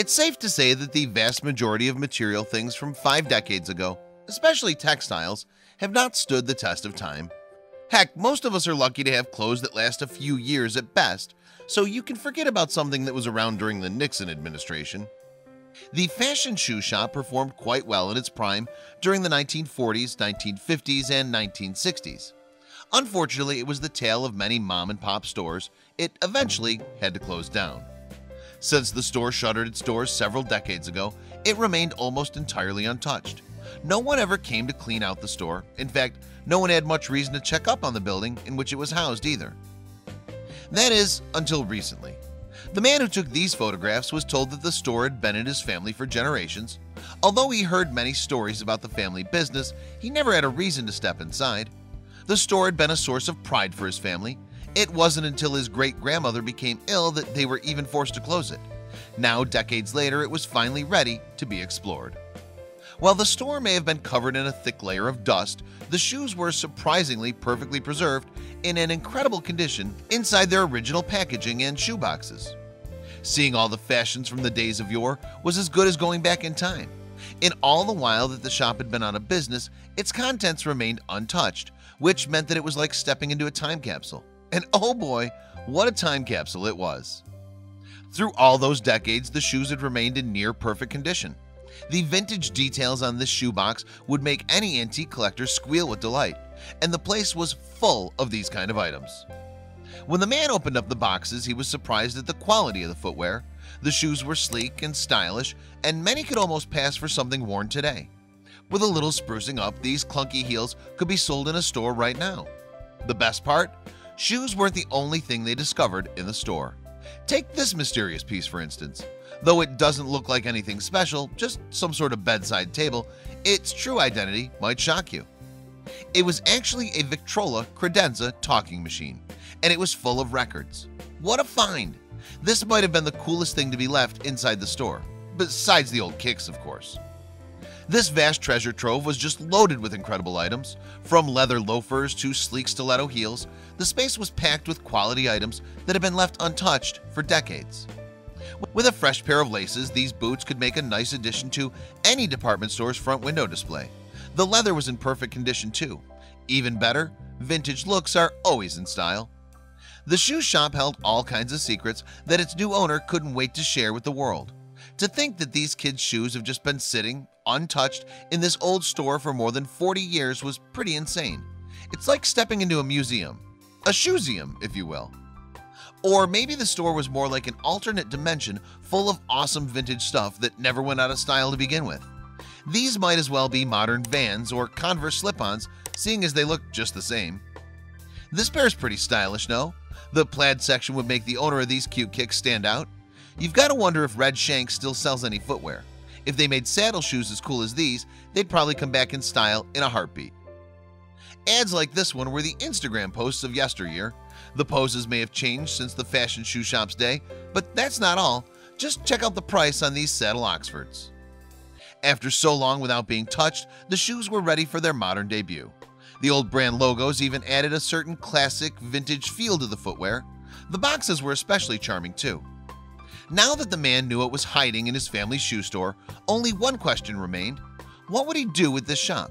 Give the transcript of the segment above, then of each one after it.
It's safe to say that the vast majority of material things from 5 decades ago, especially textiles, have not stood the test of time. Heck, most of us are lucky to have clothes that last a few years at best, so you can forget about something that was around during the Nixon administration. The fashion shoe shop performed quite well in its prime during the 1940s, 1950s, and 1960s. Unfortunately, it was the tale of many mom-and-pop stores. It eventually had to close down. Since the store shuttered its doors several decades ago, it remained almost entirely untouched. No one ever came to clean out the store. In fact, no one had much reason to check up on the building in which it was housed either. That is, until recently. The man who took these photographs was told that the store had been in his family for generations. Although he heard many stories about the family business, he never had a reason to step inside. The store had been a source of pride for his family. It wasn't until his great-grandmother became ill that they were even forced to close it. Now, decades later, it was finally ready to be explored. While the store may have been covered in a thick layer of dust, the shoes were surprisingly perfectly preserved in an incredible condition inside their original packaging and shoe boxes. Seeing all the fashions from the days of yore was as good as going back in time. In all the while that the shop had been out of business, its contents remained untouched, which meant that it was like stepping into a time capsule. And oh boy, what a time capsule it was. Through all those decades, the shoes had remained in near perfect condition. The vintage details on this shoebox would make any antique collector squeal with delight, and the place was full of these kind of items. When the man opened up the boxes, he was surprised at the quality of the footwear. The shoes were sleek and stylish, and many could almost pass for something worn today. With a little sprucing up, these clunky heels could be sold in a store right now. The best part? Shoes weren't the only thing they discovered in the store. Take this mysterious piece, for instance. Though it doesn't look like anything special, just some sort of bedside table, its true identity might shock you. It was actually a Victrola Credenza talking machine, and it was full of records. What a find! This might have been the coolest thing to be left inside the store, besides the old kicks, of course. This vast treasure trove was just loaded with incredible items. From leather loafers to sleek stiletto heels, the space was packed with quality items that had been left untouched for decades. With a fresh pair of laces, these boots could make a nice addition to any department store's front window display. The leather was in perfect condition too. Even better, vintage looks are always in style. The shoe shop held all kinds of secrets that its new owner couldn't wait to share with the world. To think that these kids' shoes have just been sitting, untouched, in this old store for more than 40 years was pretty insane. It's like stepping into a museum. A shoeseum, if you will. Or maybe the store was more like an alternate dimension full of awesome vintage stuff that never went out of style to begin with. These might as well be modern Vans or Converse slip-ons, seeing as they look just the same. This pair's pretty stylish, no? The plaid section would make the owner of these cute kicks stand out. You've got to wonder if Red Shanks still sells any footwear. If they made saddle shoes as cool as these, they'd probably come back in style in a heartbeat. Ads like this one were the Instagram posts of yesteryear. The poses may have changed since the fashion shoe shop's day, but that's not all. Just check out the price on these saddle Oxfords. After so long without being touched, the shoes were ready for their modern debut. The old brand logos even added a certain classic vintage feel to the footwear. The boxes were especially charming too. Now that the man knew it was hiding in his family's shoe store, only one question remained. What would he do with this shop?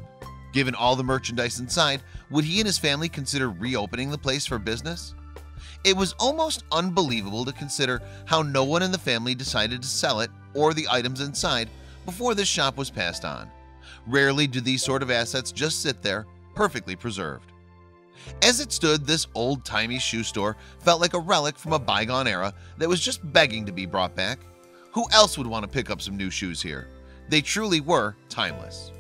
Given all the merchandise inside, would he and his family consider reopening the place for business? It was almost unbelievable to consider how no one in the family decided to sell it or the items inside before this shop was passed on. Rarely do these sort of assets just sit there, perfectly preserved. As it stood, this old-timey shoe store felt like a relic from a bygone era that was just begging to be brought back. Who else would want to pick up some new shoes here? They truly were timeless.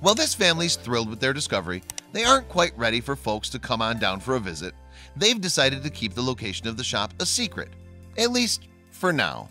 While this family's thrilled with their discovery, they aren't quite ready for folks to come on down for a visit. They've decided to keep the location of the shop a secret, at least for now.